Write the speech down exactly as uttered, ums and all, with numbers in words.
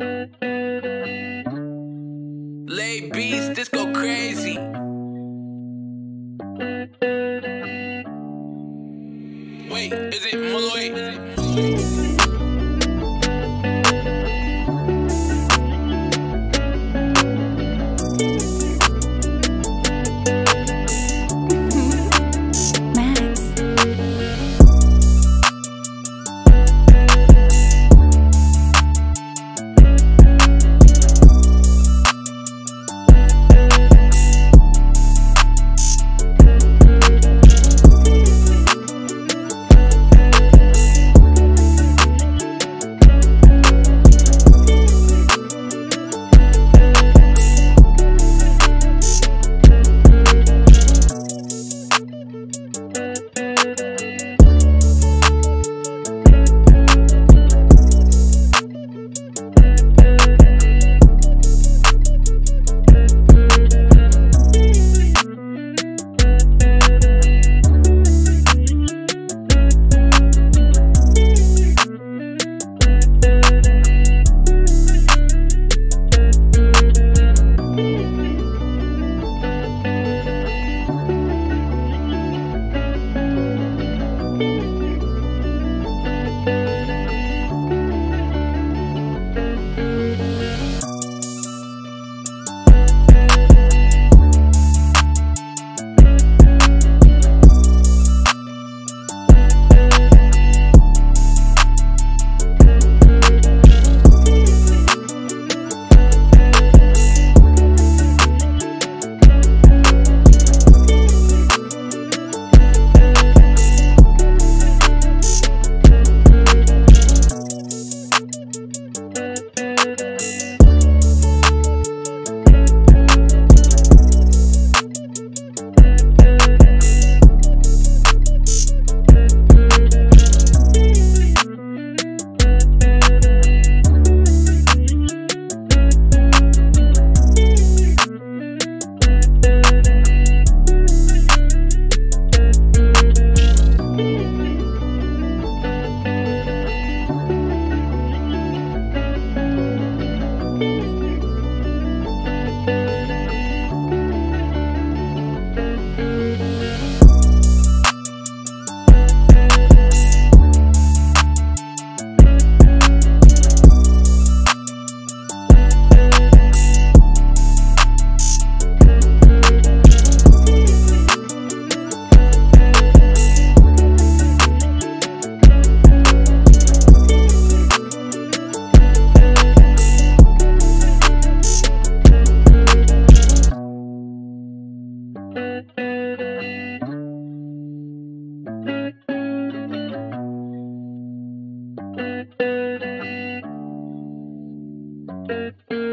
Lay beats, this go crazy. Wait, is it Molloy? Thank you.